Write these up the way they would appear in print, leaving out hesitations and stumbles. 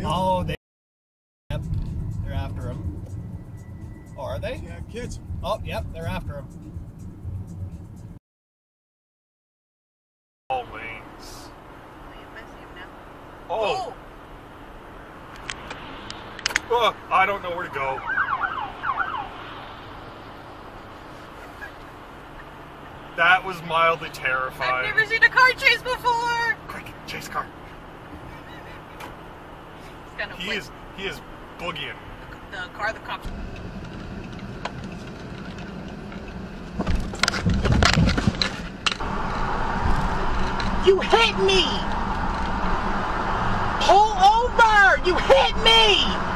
him? Oh, they. Yep. They're after him. Oh, are they? Yeah, kids. Oh, yep. They're after him. All lanes. Are you missing him now? Oh. Oh. I don't know where to go. That was mildly terrifying. I've never seen a car chase before! Quick, chase car. He is boogieing. The car, the cops. You hit me! Pull over! You hit me!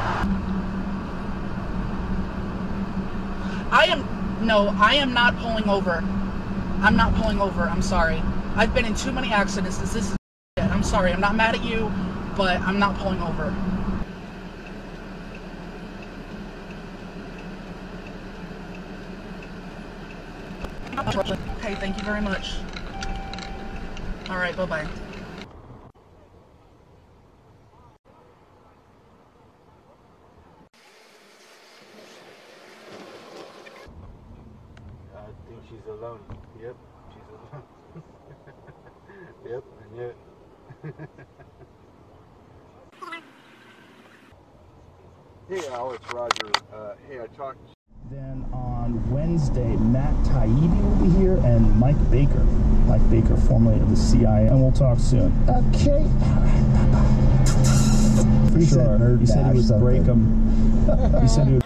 I am not pulling over. I'm not pulling over, I'm sorry. I've been in too many accidents, this is shit. I'm sorry, I'm not mad at you, but I'm not pulling over. Okay, thank you very much. Alright, bye-bye. I think she's alone. Yep, she's alone. Yep, I knew it. Hey Al, it's Roger. Hey, I talked. Then on Wednesday, Matt Taibbi will be here and Mike Baker. Mike Baker, formerly of the CIA. And we'll talk soon. Okay. For sure. He said he would break them. He said he would.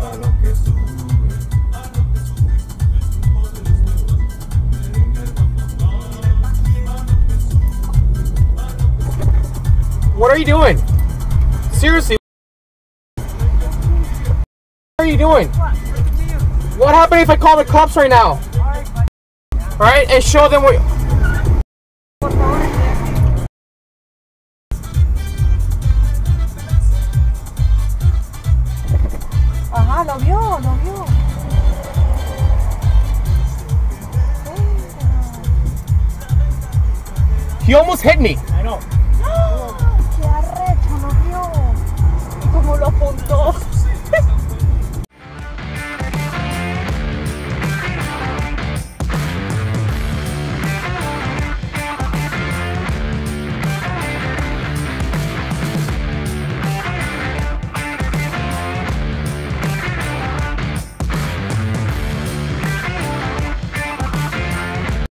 A lo que sube, a lo que sube, el truco de los huevos, me encanta football. What are you doing? Seriously, what are you doing? What happened if I call the cops right now? Alright, and show them what. Ah, lo vio, lo vio. He almost hit me.